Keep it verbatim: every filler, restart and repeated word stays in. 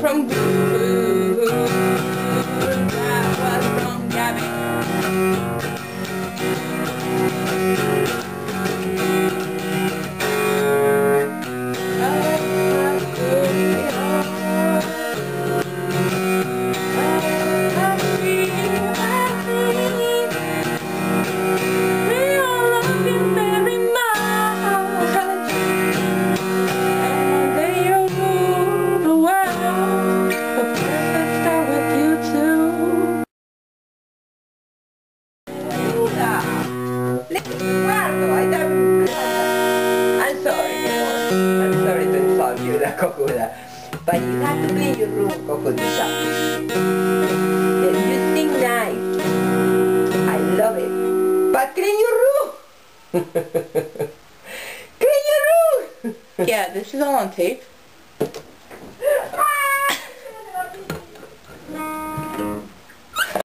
From Blue's Clues, that was from Gabby. La Cocodita, but you have to be in your room, Cocodita. Yes, you sing nice. I love it. But clean your room. Clean your room. Yeah, this is all on tape.